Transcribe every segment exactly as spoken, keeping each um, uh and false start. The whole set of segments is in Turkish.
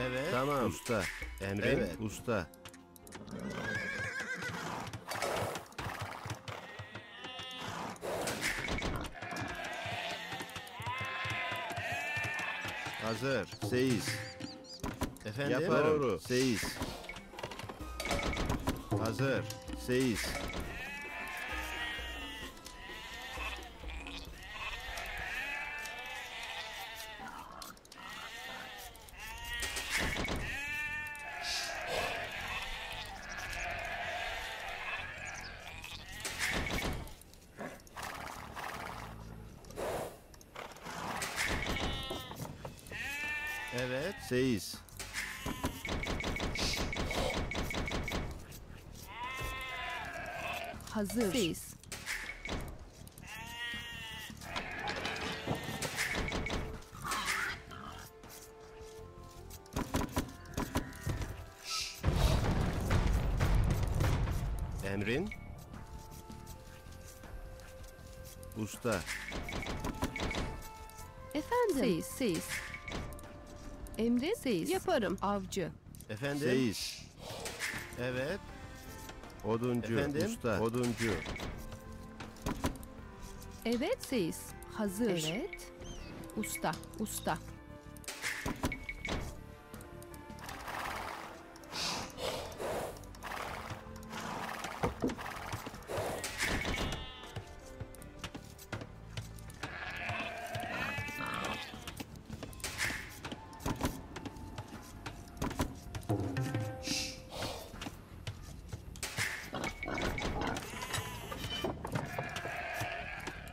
Evet. Tamam. Usta. Emre. Evet. Usta. Hazır. Seyiz. Efendim? Yaparım. Doğru. Seyiz. Hazır. Seyiz. Evet. Seyiz. Hazır. Seyiz. Emrin. Usta. Efendim. Seyiz. Seyiz. Emre. Seyiz. Yaparım. Avcı. Efendim. Seyiz. Evet. Oduncu. Efendim? Usta. Oduncu. Evet. Seyiz. Hazır. Evet. Usta. Usta.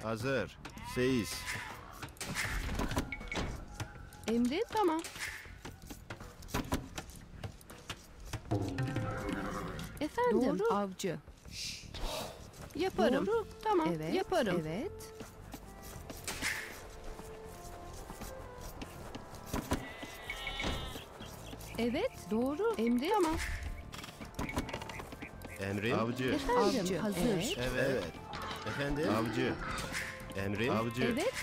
Hazır. Seyiz. Emre. Tamam. Efendim. Doğru. Avcı. Yaparım. Doğru. Tamam. Evet. Yaparım. Evet. Evet. Doğru. Emre. Tamam. Emre. Avcı. Efendim. Avcı. Hazır. Evet. Evet. Efendim. Avcı. Emrin. Avcı. Evet.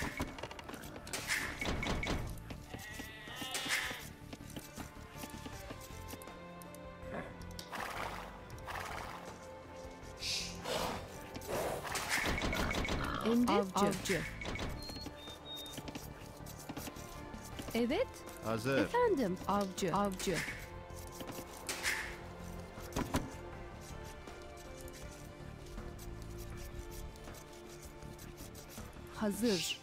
Emrin. Avcı. Avcı. Evet. Hazır. Efendim. Avcı. Avcı. Hazır.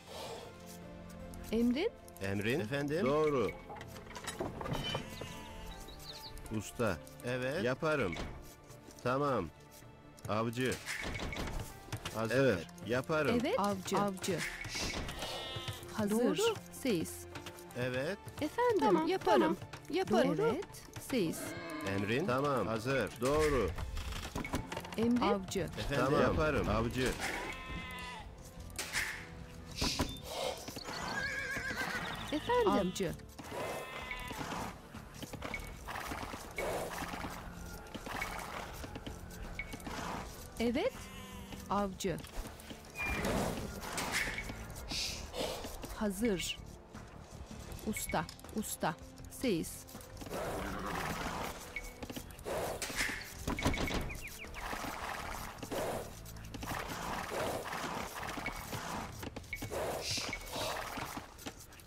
Emrin. Emrin. Efendim. Doğru. Usta. Evet. Yaparım. Tamam. Avcı. Hazır. Evet. Yaparım. Evet. Avcı. Avcı. Hazır. Doğru. Seyiz. Evet. Efendim. Tamam. Yaparım. Tamam. Yaparım. Doğru. Evet. Seyiz. Emrin. Tamam. Hazır. Doğru. Emrin. Avcı. Efendim. Tamam. Yaparım. Avcı. Efendim. Avcı. Evet. Avcı. Hazır. Usta. Usta. Seyiz.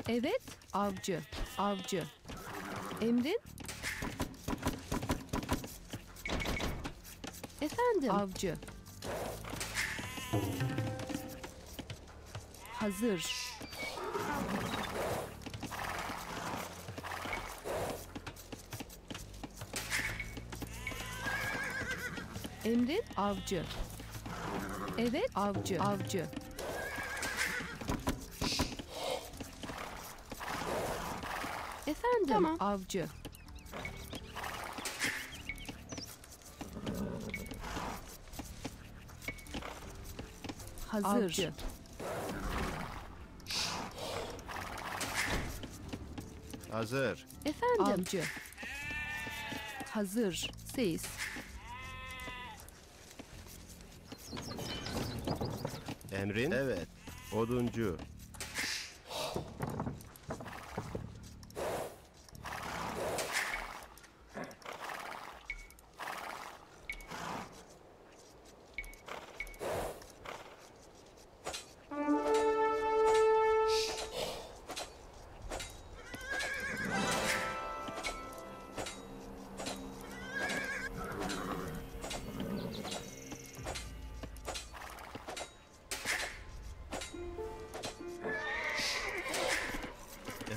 Evet. Avcı. Avcı. Emrin. Efendim. Avcı. Hazır. Emrin. Avcı. Evet. Avcı. Avcı. Efendim. Tamam. Avcı. Hazır. Avcı. Hazır. Efendim. Avcı. Hazır. Seyiz. Emrin. Evet. Oduncu.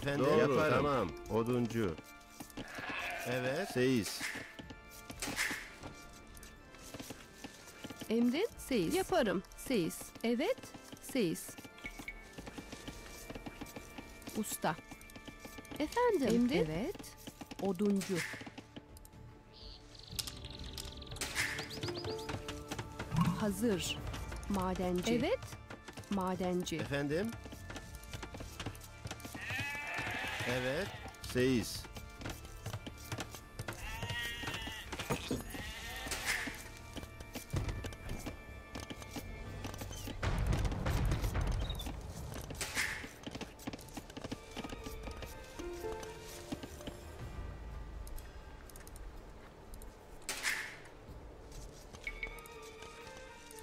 efendim. Doğru, yaparım. Tamam. Oduncu. Evet. Seiz. Emrin seiz. Yaparım. Seiz. Evet. Seiz. Usta. Efendim. Emrin. Evet. Oduncu. Hazır. Madenci. Evet. Madenci. Efendim. Evet. Seiz.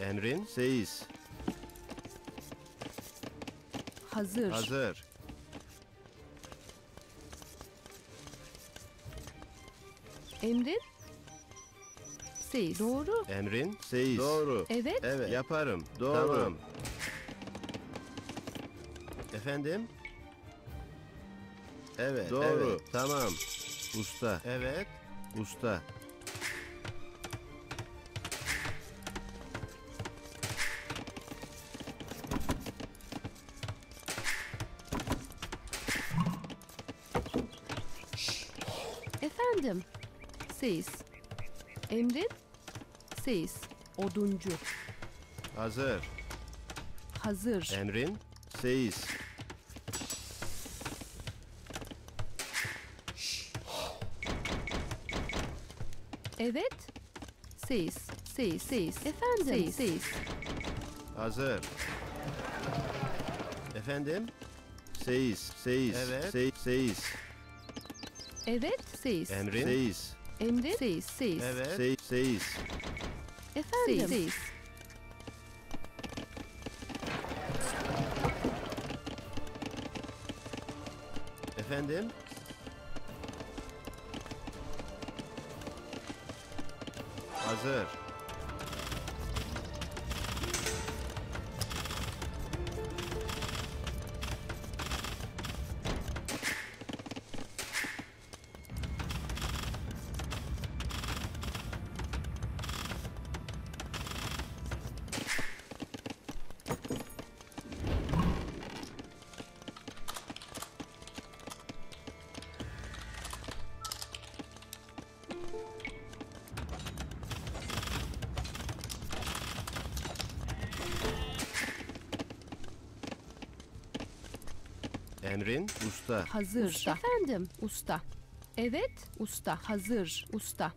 Emrin. Seiz. Hazır. Hazır. Emrin. Seiz. Doğru. Emrin. Seiz. Doğru. Evet. Evet. Yaparım. Doğru. Tamam. Efendim? Evet. Doğru. Evet. Tamam. Usta. Evet. Usta. Efendim? Seiz. Emrin. Seiz. Oduncu. Hazır. Hazır. Emrin. Seiz. Evet. Seiz. Seiz. Seiz. Efendim. Seiz. Seiz. Hazır. Efendim. Seiz. Seiz. Evet. Seiz. Seiz. Evet. Seiz. Emrin. Seiz. Emrin. Seiz. Seiz. Evet. Seiz. Seiz. Efendim. Seiz. Efendim. Hazır. Emrin. Usta. Hazır. Usta. Efendim. Usta. Evet. Usta. Hazır. Usta.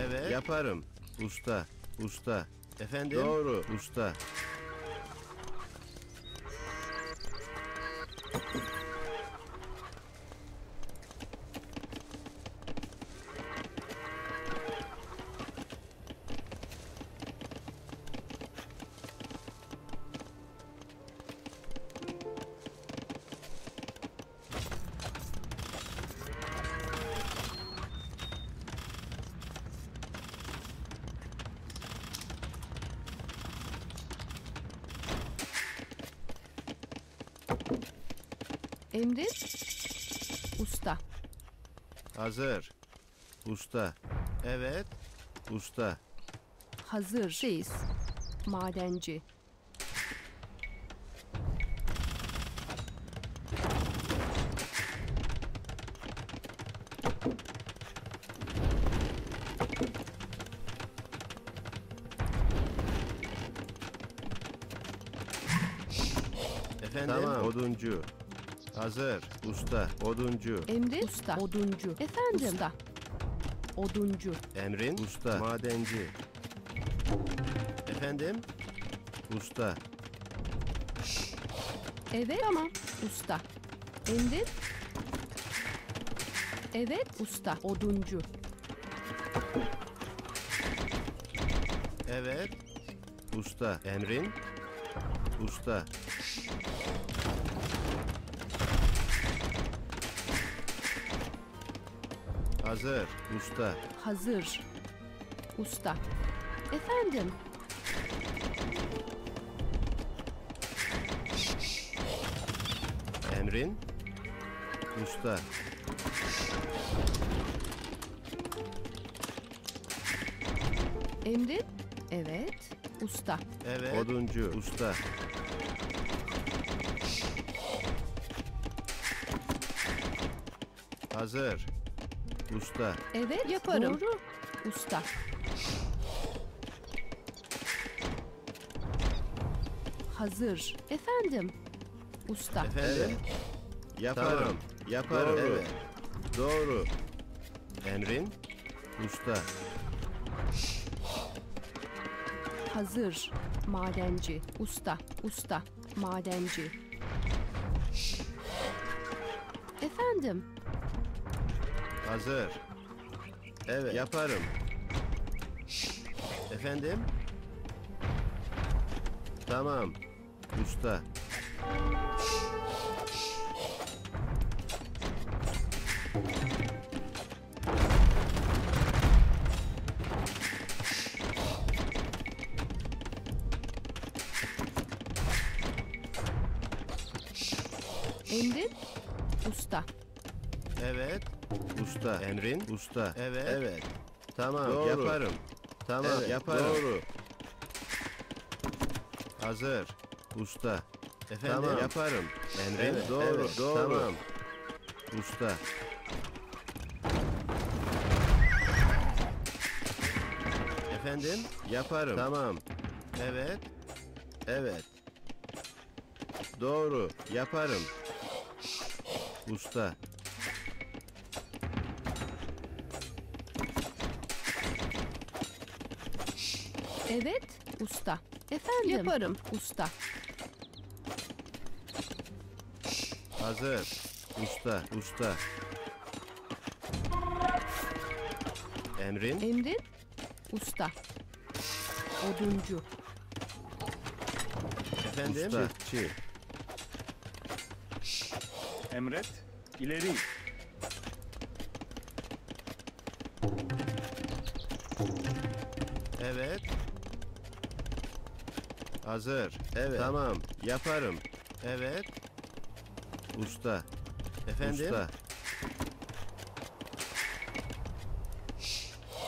Evet. Yaparım. Usta. Usta. Efendim. Doğru. Usta. Emrin. Usta. Hazır. Usta. Evet. Usta. Hazır. Seiz. Madenci. Efendim. Tamam. Oduncu. Hazır. Usta. Oduncu. Emrin. Usta. Oduncu. Efendim. Usta. Oduncu. Emrin. Usta. Madenci. Efendim. Usta. Evet. Tamam. Usta. Emrin. Evet. Usta. Oduncu. Evet. Usta. Emrin. Usta. Hazır. Usta. Hazır. Usta. Efendim. Emrin. Usta. Emrin? Evet. Usta. Evet. Oduncu. Usta. Hazır. Usta. Evet, yaparım. Doğru. Usta. Hazır. Efendim. Usta. Efendim. Evet. Yaparım. Tamam. Yaparım. Doğru. Evet. Doğru. Emrin. Usta. Hazır. Madenci. Usta. Usta. Madenci. Efendim. Hazır. Evet. Yaparım. Efendim? Tamam. Usta. Emrin, usta. Evet, usta. Emrin, usta. Evet, evet. Tamam, doğru. Yaparım. Tamam, evet, yaparım. Doğru. Hazır, usta. Efendim, tamam, yaparım. Emrin, evet, doğru, evet, doğru. Tamam, usta. Efendim, yaparım. Tamam. Evet, evet. Doğru, yaparım. Usta. Evet, usta. Efendim? Yaparım, usta. Hazır, usta, usta. Emrin? Emrin, usta. Oduncu. Efendim? Çiftçi. Emret, ileri. Evet. Hazır. Evet. Tamam. Yaparım. Evet. Usta. Efendim? Usta.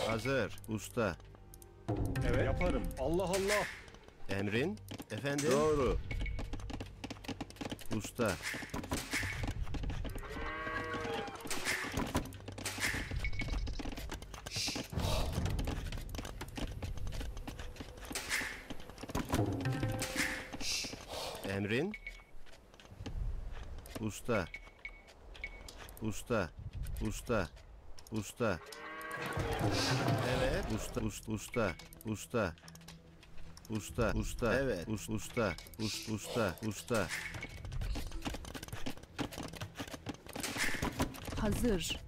Hazır. Usta. Evet. Yaparım. Allah Allah. Emrin? Efendim? Doğru. Usta. Emrin, usta, usta, usta, usta, evet, usta, usta, usta, usta, usta, usta, evet, usta, usta, usta, usta. Hazır.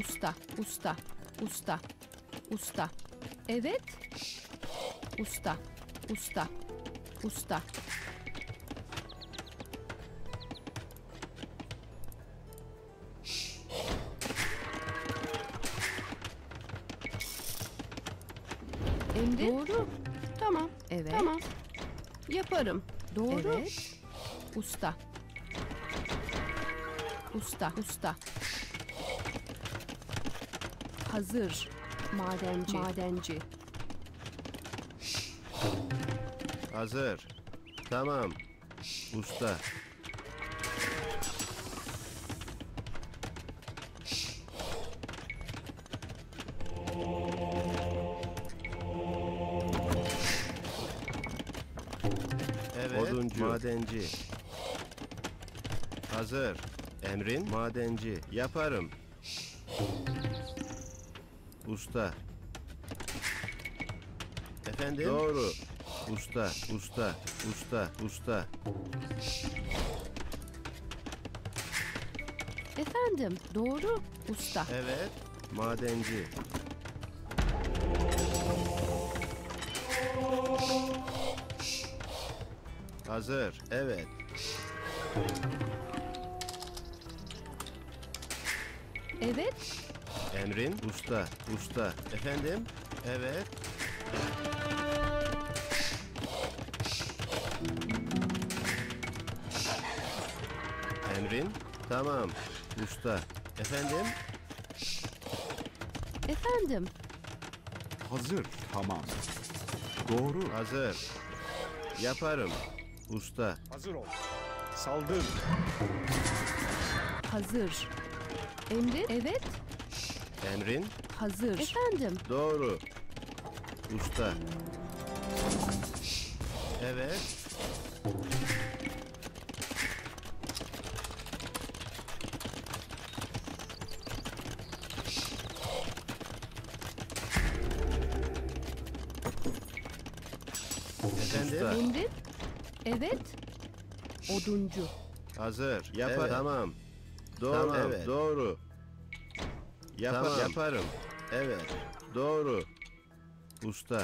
Usta, usta, usta, usta. Evet. Usta, usta, usta. Emrin. Doğru. Tamam. Evet. Tamam. Yaparım. Doğru. Evet. Usta. Usta, usta. Hazır. Madenci. Madenci. Hazır. Tamam. Usta. Evet. Oduncu. Madenci. Hazır. Emrin. Madenci. Yaparım. Usta. Efendim? Doğru. Usta, usta, usta, usta. Efendim, doğru, usta. Evet, madenci. Hazır, evet. Evet. Emrin, usta, usta. Efendim, evet. Devrin. Tamam. Usta. Efendim? Efendim? Hazır. Tamam. Doğru. Hazır. Yaparım. Usta. Hazır ol. Saldır. Hazır. Emrin. Evet. Emrin. Hazır. Efendim? Doğru. Usta. Evet. Efendim? Evet. Oduncu. Hazır. Yaparım. Evet. Tamam. Doğru. Tamam, evet. Doğru. Yapar, tamam. Yaparım. Evet. Doğru. Usta.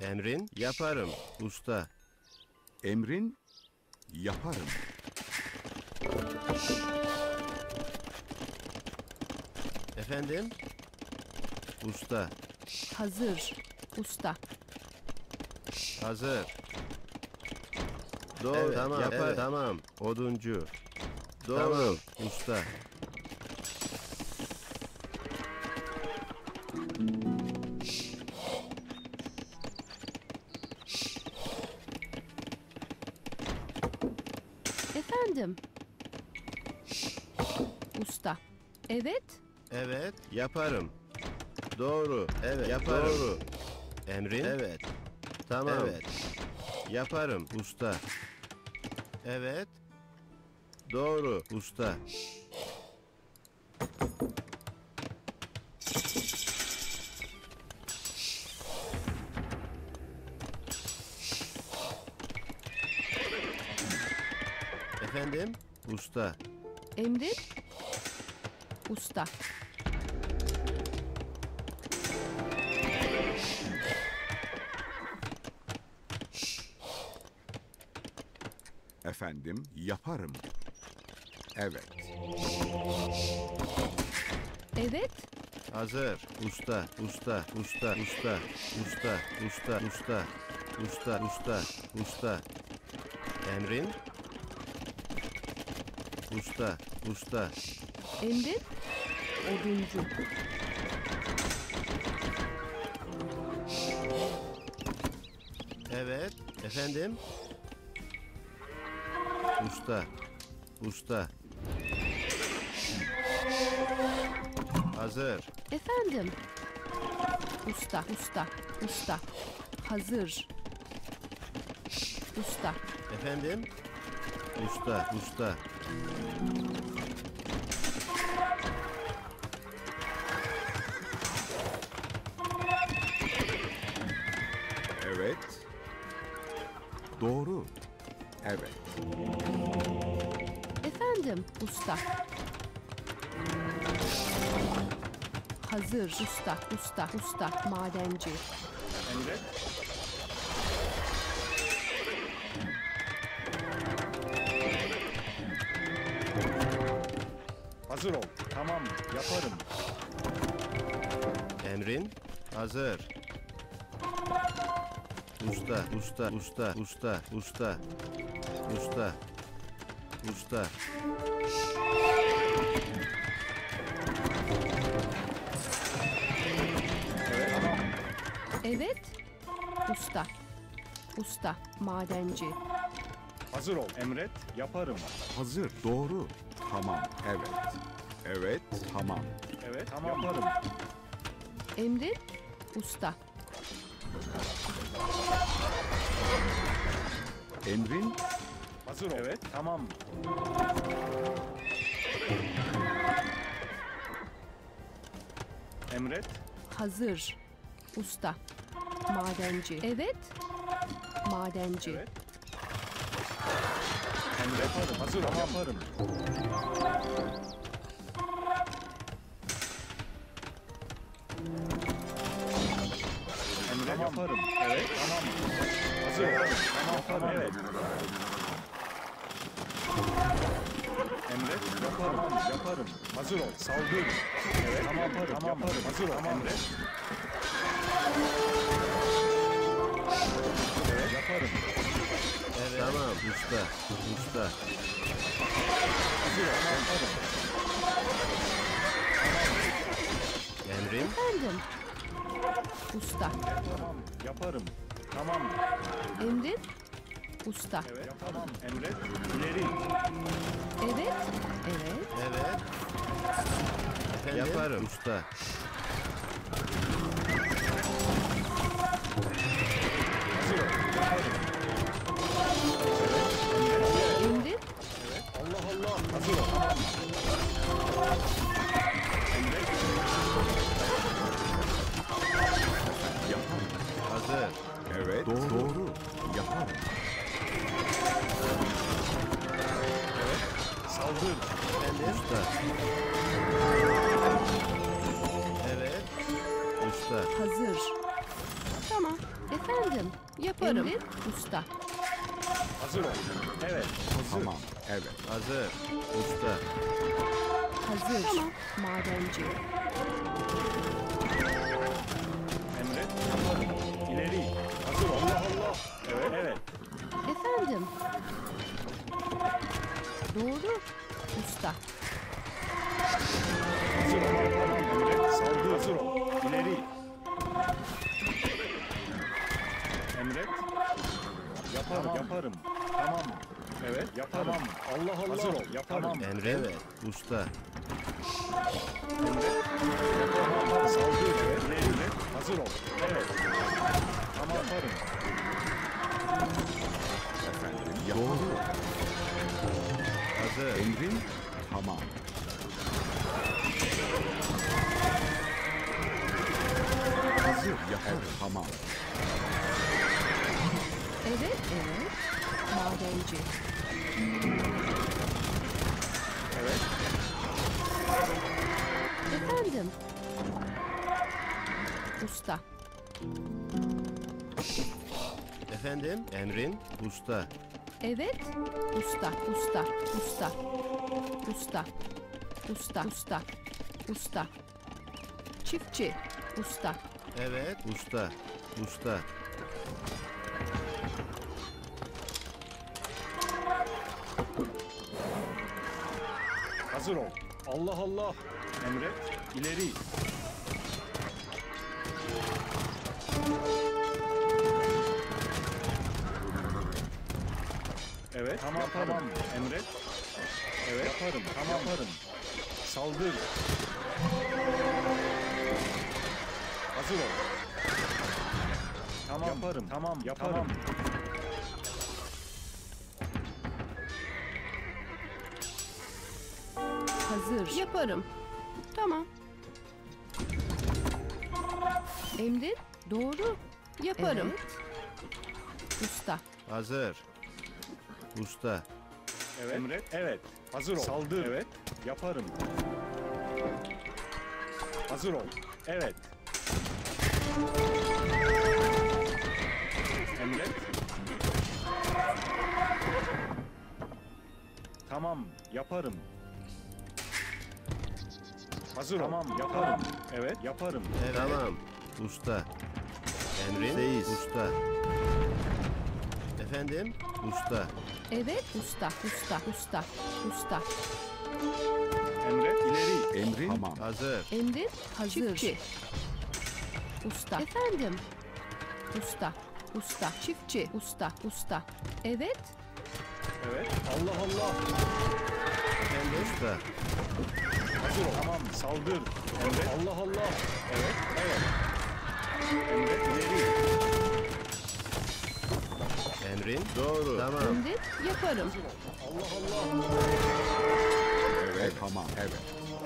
Emrin. Yaparım. Usta. Emrin. Yaparım. Efendim? Usta. Hazır. Usta. Hazır. Doğru. Evet, tamam. Yapar. Evet. Tamam. Oduncu. Doğru. Tamam. Usta. Efendim? Usta. Evet. Evet. Yaparım. Doğru. Evet. Yaparım. Doğru. Emrin. Evet. Tamam. Evet. Yaparım. Usta. Evet. Doğru. Usta. Efendim? Usta. Emrin. Usta. Efendim, yaparım. Evet. Evet. Hazır. Usta, usta, usta, usta, usta, usta, usta, usta, usta, usta. Emrin. Usta, usta. Emrin. Oduncu. Evet. Efendim. Usta. Usta. Hazır. Efendim? Usta, usta, usta. Hazır. Usta. Efendim? Usta, usta. Evet. Doğru. Evet. Efendim, usta. Hazır, usta, usta, usta, madenci. Emre. Hazır ol. Tamam, yaparım. Emrin, hazır. Usta, usta, usta, usta, usta. Usta. Usta. Evet. Usta. Usta. Madenci. Hazır ol. Emret. Yaparım. Hazır. Doğru. Tamam. Evet. Evet. Tamam. Evet. Tamam. Yaparım. Emret. Usta. Emrin. Hazır ol. Evet, tamam. Emret. Hazır. Usta. Madenci. Evet. Madenci. Evet. Emret. Yaparım. Hazır ol. Yaparım. Emret. Tamam. Yaparım. Evet. Tamam. Hazır ol. Tamam. Tamam. Evet. Emret, yaparım, yaparım. Hazır ol, saldır. Evet, tamam, yaparım, tamam, yaparım. Hazır ol, tamam. Emret. Evet, yaparım. Usta. Tamam, yaparım. Tamam. Emret. Usta. Evet, tamam. Emret. İleri. Evet. Evet. Evet. Efendim? Yaparım. Usta. Evet, doğru. Doğru. Yapar. Evet, saldır. Evet, usta. Evet, usta. Hazır. Tamam, efendim. Yaparım. Evet, usta. Hazır. Evet, hazır. Tamam. Evet, hazır. Usta. Hazır. Tamam. Madenci. Emret. İleri. Hazır. Allah Allah. Evet, evet. Efendim. Doğru. Usta. Hazır. Emret. Saldır. Hazır ol. İleri. Emret. Yaparım, tamam. Yaparım. Tamam. Evet, yaparım. Tamam. Allah Allah. Hazır ol, yaparım. Tamam. Emre, evet. Usta. Emre. Tamam. Saldır. Evet. Evet. Hazır ol. Evet. Tamam. Yaparım. Efendim, yaparım. Doğru. Hazır. Emrin. Tamam. Hazır. Yaparım. Tamam. Evet, evet. Madenci. Evet. Efendim. Usta. Efendim, emrin. Usta. Evet. Usta, usta, usta. Usta. Usta, usta. Usta. Çiftçi. Usta. Evet. Usta. Usta. Hazır ol. Allah Allah. Emret. İleri. Evet. Tamam. Yaparım. Tamam. Emret. Evet. Yaparım. Tamam. Yaparım. Saldır. Hazır ol. Tamam. Yaparım. Tamam. Yaparım. Tamam. Hazır. Yaparım. Tamam. Emrin. Doğru. Yaparım. Evet. Usta. Hazır. Usta. Evet. Emret. Evet. Hazır ol. Saldır. Evet. Yaparım. Hazır ol. Evet. Emret. Tamam. Yaparım. Hazır tamam, ol. Yaparım. Evet, yaparım. Evet. Tamam. Usta. Emrin. Seyiz. Usta. Efendim? Usta. Evet, usta, usta, usta, usta. Emret, ileri. Emrin. Tamam. Hazır. Emrin, hazır. Çiftçi. Usta. Efendim? Usta, usta, çiftçi. Usta, usta. Evet. Evet. Allah Allah. Efendim? Usta. Hazır ol. Tamam, saldır. Emret. Allah Allah. Evet, evet. Emret, ileri. Emrin, doğru. Tamam. Emret, yaparım. Allah Allah. Evet, tamam. Evet.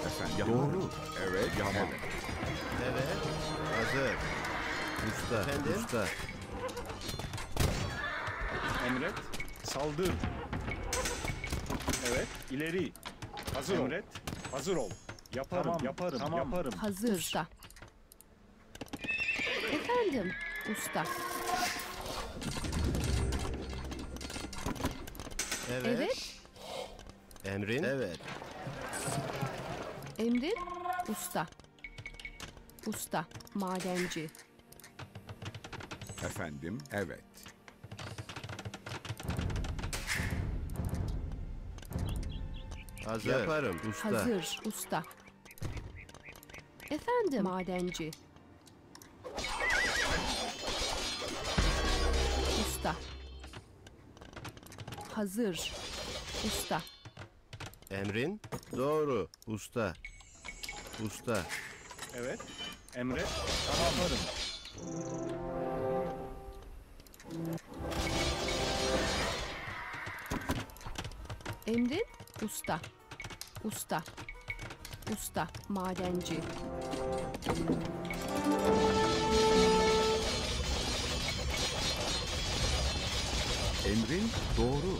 Efendim, yaparım. Doğru. Evet, yaparım. Evet. Hazır. Usta, efendim? Usta. Emret, saldır. Evet, ileri. Hazır Emret. Ol. Hazır ol. Yaparım, tamam, yaparım, tamam. Yaparım. Hazır. Usta. Efendim, usta. Evet. Evet. Emrin. Evet. Emrin, usta. Usta, madenci. Efendim, evet. Hazır. Yaparım. Usta. Hazır. Usta. Efendim. Madenci. hazır. Usta. Emrin? Doğru. Usta. Usta. Evet. Emre. Tamamladım. Emrin? Usta. Usta. Usta. Madenci. Emrin doğru.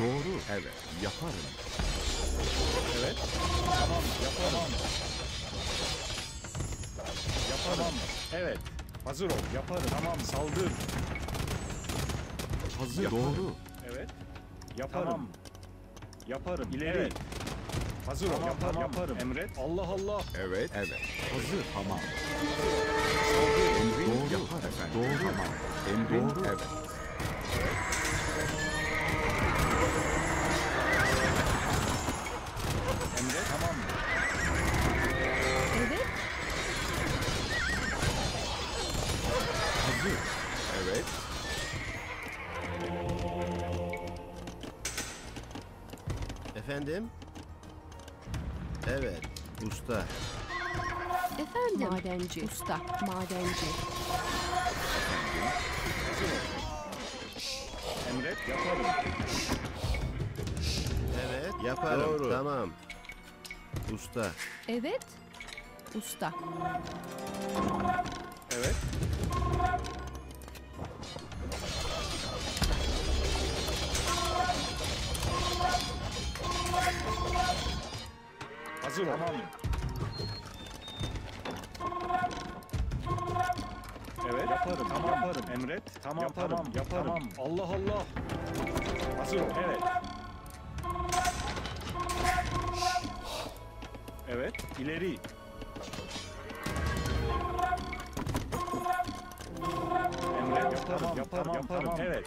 Doğru. Evet. Yaparım. Evet. Tamam. Yaparım. Yaparım. Evet. Hazır ol. Yaparım. Tamam. Saldır. Hazır. Yaparım. Doğru. Evet. Yaparım. Tamam. Yaparım. İleri. Evet. Hazır tamam, ol. Yaparım. Tamam. Yaparım. Emret. Allah Allah. Evet. Evet. Hazır. Tamam. Saldır. Emrin doğru. Yaparım. Doğru. Tamam. Emrin doğru. Evet. Emre tamam mı? Evet. Hazır. Evet. Efendim? Evet. Usta. Efendim? Madenci. Usta. Madenci. Emre yaparım. Evet. Yaparım. Doğru. Tamam. Usta. Evet. Usta. Evet. Hazır ol. Tamam. Evet. Yaparım. Tamam. Yaparım. Emret. Tamam. Yaparım. Tamam. Yaparım. Tamam. Allah Allah. Hazır ol. Evet. Evet, ileri. Emret yaparım, tamam, yaparım, tamam, yaparım. Tamam. Evet.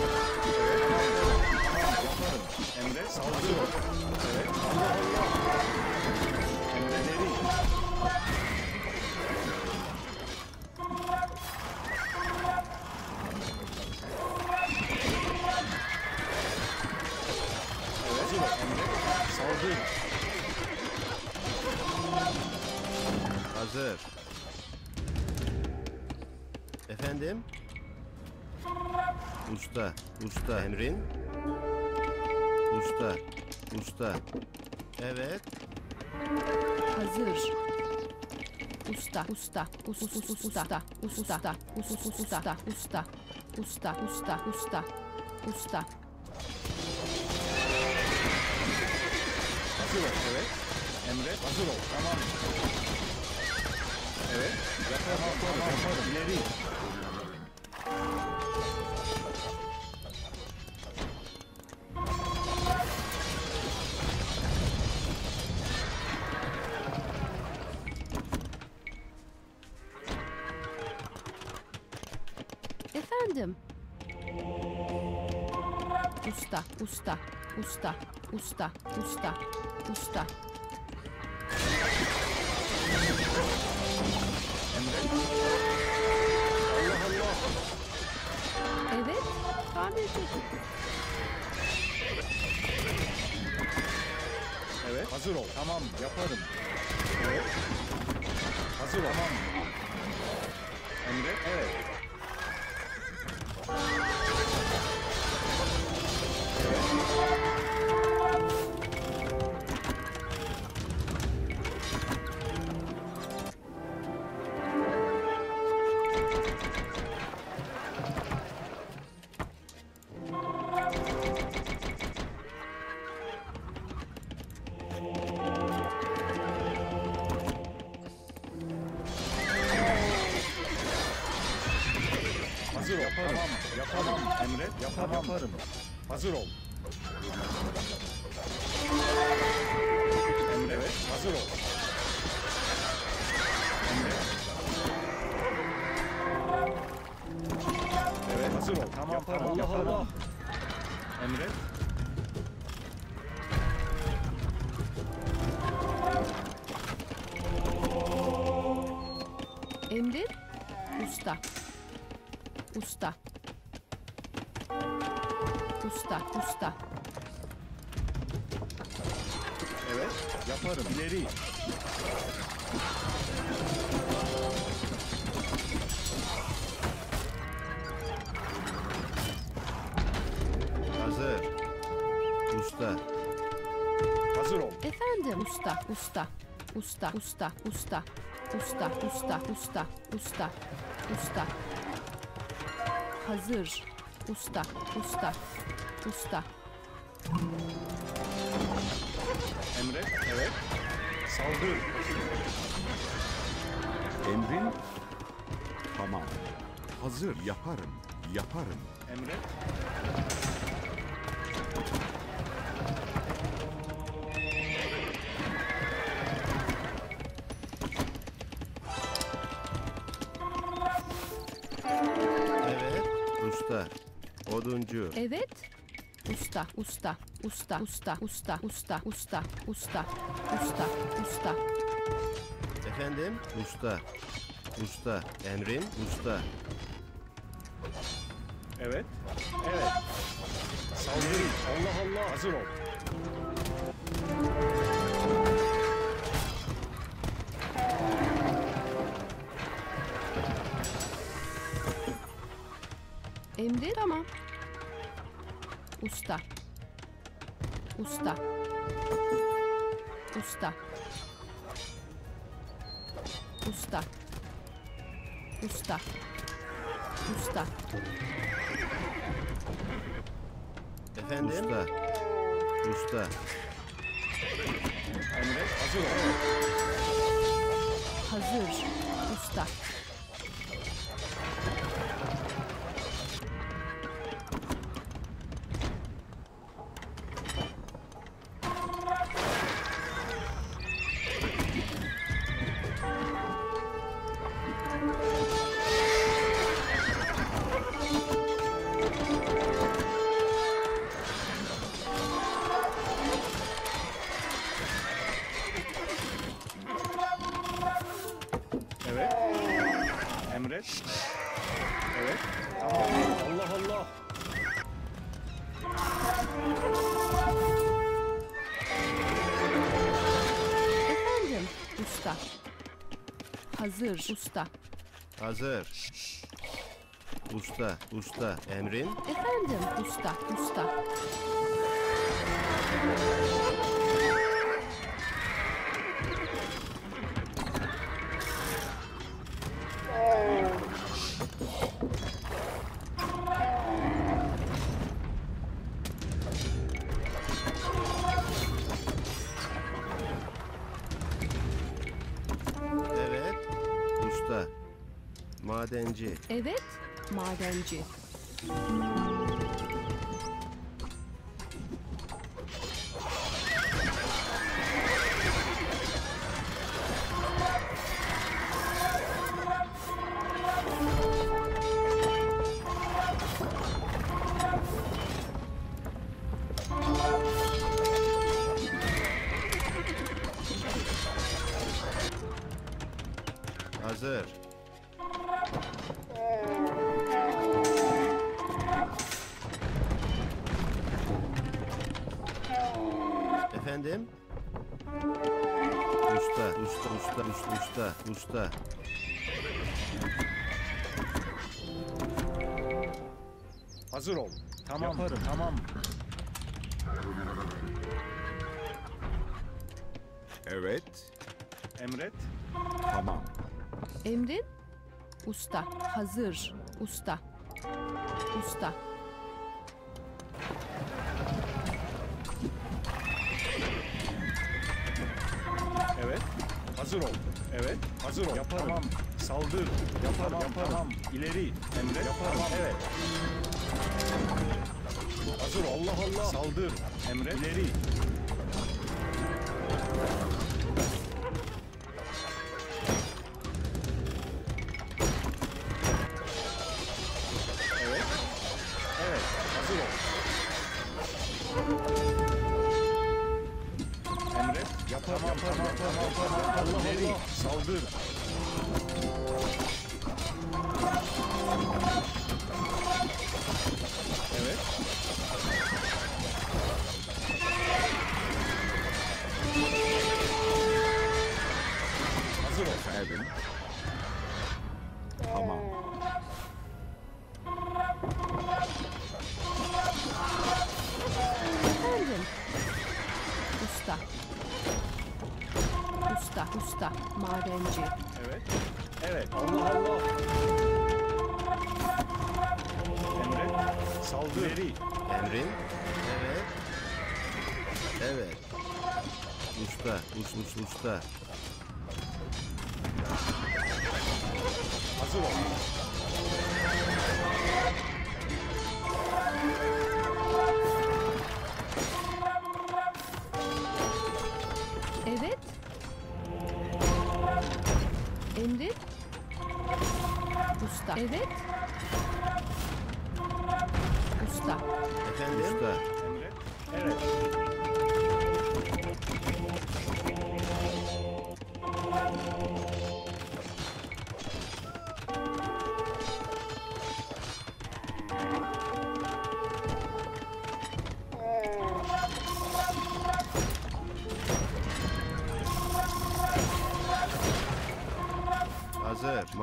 Emre saldırıyor. Evet. Allah Allah. Emre nereye? Evet. Emre saldırıyor. Hazır. Efendim? Usta, usta. Emrin? Usta, usta. Evet. Hazır. Usta, usta, usta, usta, usta, usta, usta, usta, usta, usta, usta. Hazır ol, evet. Emre, hazır ol. Tamam. Evet, yaparım, yaparım, yaparım, ileri. Efendim? Usta, usta, usta, usta, usta, usta. Evet, tamirci. Evet, hazır ol. Tamam, yaparım. Evet. Hazır ol. Tamam. Emre, evet. Hazır ol. Tamam. Yaparım. Emre. Yaparım. Yaparım. Hazır ol. Emre Bey, hazır ol. Emre. Evet, hazır ol. Tamam, yaparım, Allah yaparım. Allah. Emre. Emre, usta. Usta. Usta, usta. Evet, yaparım. İleri. Hazır. Usta. Hazır ol. Efendim, usta, usta. Usta, usta, usta. Usta, usta, usta, usta, usta. Hazır. Usta, usta, usta. Emre, evet. Saldır. Emrin, tamam. Hazır, yaparım, yaparım. Emre. Oduncu. Evet. Usta, usta, usta, usta, usta, usta, usta, usta, usta, usta. Efendim? Usta. Usta. Emrin, usta. Evet. Evet. Saldırın. Allah Allah. Hazır ol. Emre, tamam. Usta. Usta. Usta. Usta. Usta. Usta. Efendim? Usta. Usta. Emre, hazır ol. Hazır. Usta. Hazır, usta. Hazır. Usta, usta. Emrin? Efendim, usta, usta. Madenci. Evet, madenci. Hazır. Efendim? Usta, usta, usta, usta, usta, usta. Hazır ol. Tamam, yaparım. Tamam. Evet. Emret. Tamam. Emrin? Usta, hazır. Usta. Usta. Evet. Hazır ol. Evet. Hazır ol. Yaparım. Tamam. Saldır. Yaparım. Yaparım. Yaparım. İleri. Emre. Yaparım. Tamam. Evet. Hazır, Allah Allah. Saldır. Emret. İleri. Evet. Evet. Hazır ol. Emret. Yapar, tamam, yapar, tamam, yapar, yapar, yapar. Allah İleri. Allah. Saldır. Evet. Hazır ol. Evet. Tamam. Efendim. Usta. Usta, usta, madenci. Evet. Evet. Allah Allah. Saldır. Emrin. Evet. Evet. Usta, us, us, usta. Hazır ol. Evet. Emrin. Usta. Evet. Usta. Efendim? Usta. Evet. Hazır,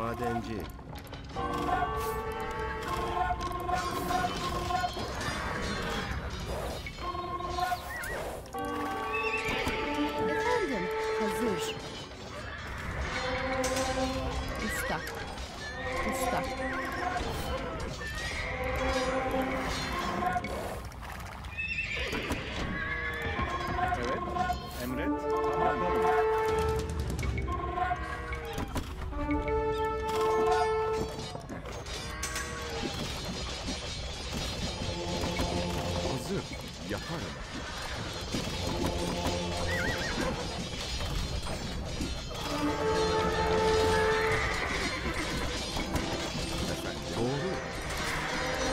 madenci. Efendim, hazır. Usta. Usta. Evet, emret. Tamam. Yaparım. Efendim, doğru. Emrin, evet. Evet,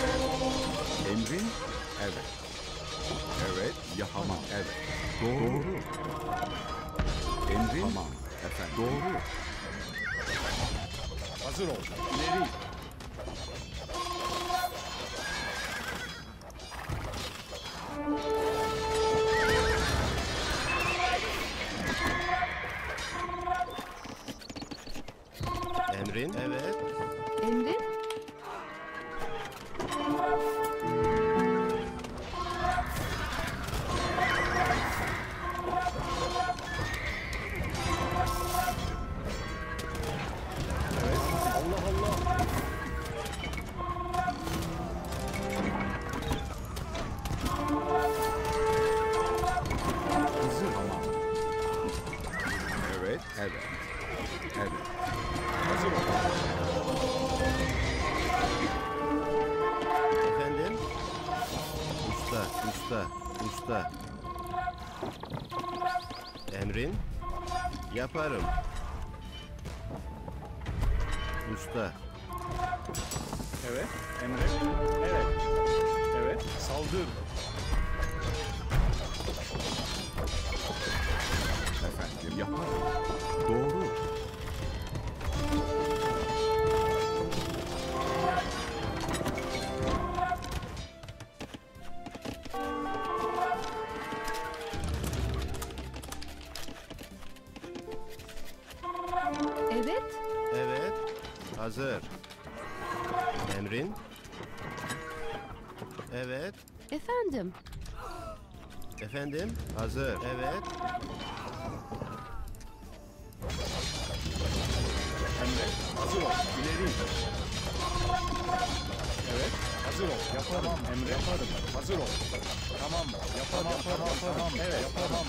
yapamam, evet. Doğru. Doğru. Emrin, yapamam, efendim. Doğru. Hazır ol, ileri. Emrin, evet. Emrin. Evet. Allah Allah. Hazır ama. Evet, evet. Evet. Hazır ol. Efendim? Usta, usta, usta. Emrin? Yaparım. Usta. Evet, emret. Evet. Evet, saldır. Efendim, yaparım. Doğru. Evet. Evet. Hazır. Emrin. Evet. Efendim. Efendim. Hazır. Evet. Emre. Hazır ol. İleri. Evet. Hazır ol. Yaparım. Tamam. Emre. Yaparım. Hazır ol. Tamam. Yaparım. Yaparım. Yaparım. Tamam. Evet. Yaparım.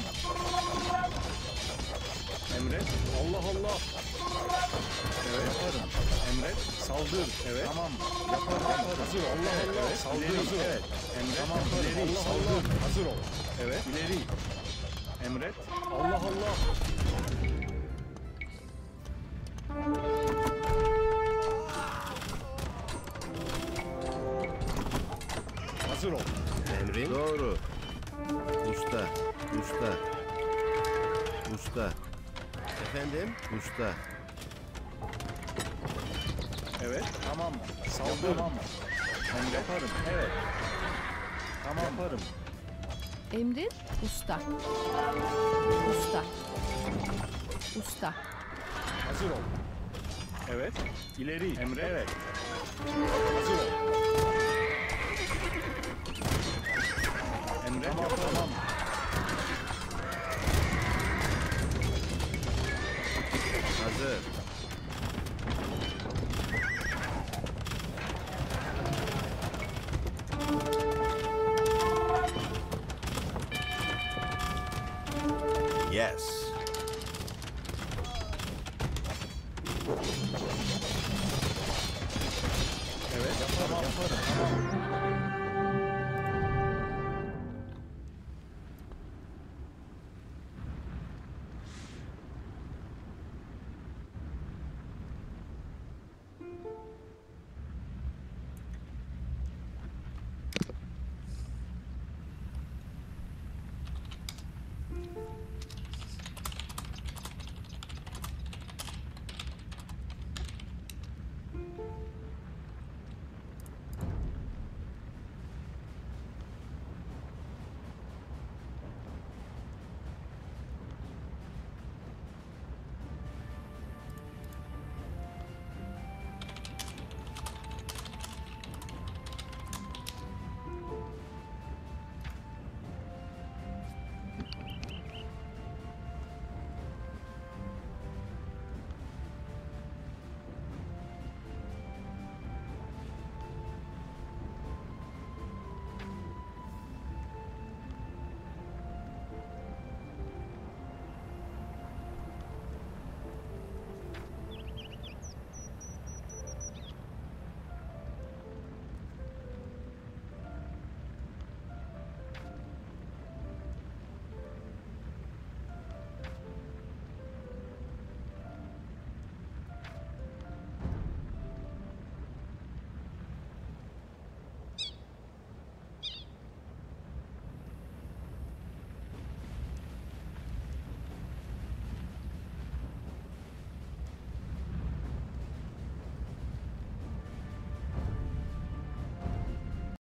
Emre. Allah Allah. Evet. Yaparım. Emret. Saldır. Evet. Tamam. Yapar. Yapar. Hazır ol. Allah Allah. Evet. Saldır. Hazır. Evet. Emret. Tamam. İleri. Allah saldır. Allah. Hazır ol. Evet. İleri. Emret. Allah Allah. Hazır ol. Emrin. Doğru. Usta. Usta. Usta. Efendim? Usta. Evet. Tamam mı? Saldır. Tamam mı? Ben yaparım. Evet. Tamam. Yaparım. Emrin. Usta. Usta. Usta. Hazır ol. Evet. İleri. Emre. Evet. Hazır ol. Emre. Tamam. Tamam. Hazır. Yes. Evet, yaparım, yaparım.